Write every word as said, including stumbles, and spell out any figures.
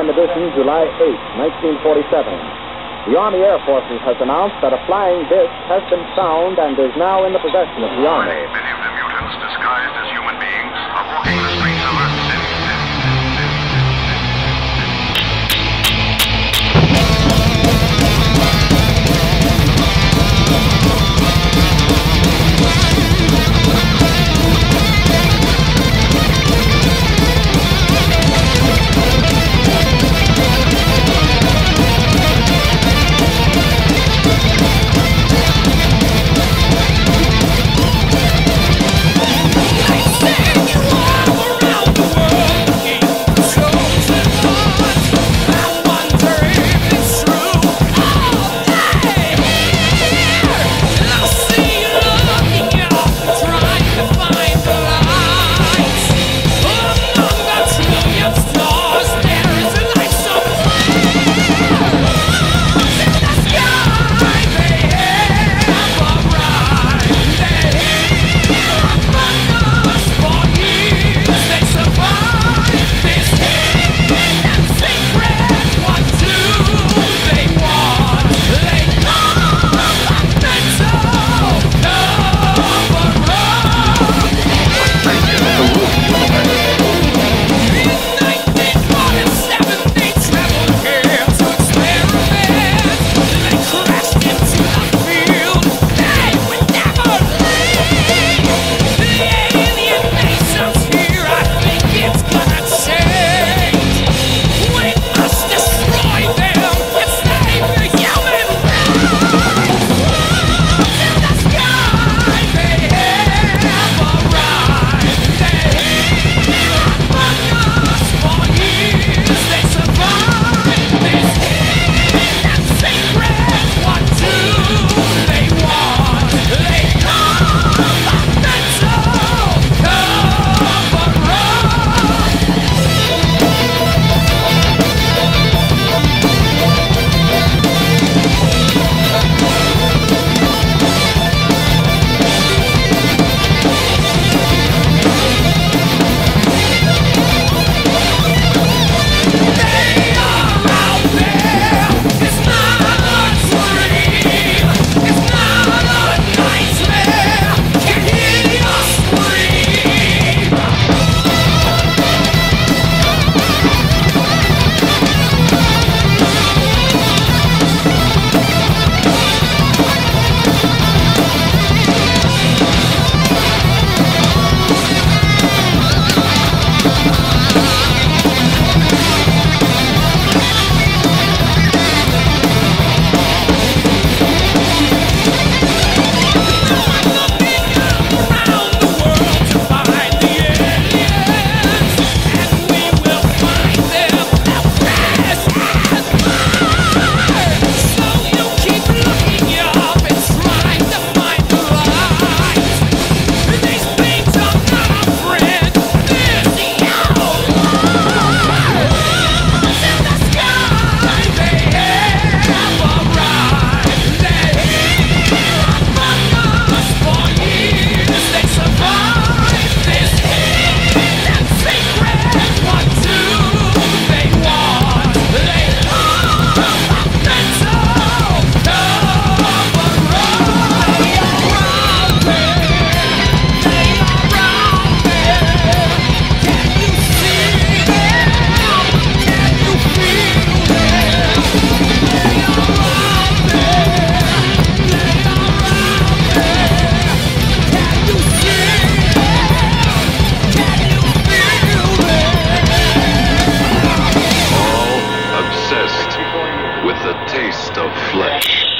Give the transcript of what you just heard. Time edition, July eighth, nineteen forty-seven. The Army Air Forces has announced that a flying disc has been found and is now in the possession of the Army. Many of the mutants disguised as human beings are walking the streets of Earth City. With the taste of flesh.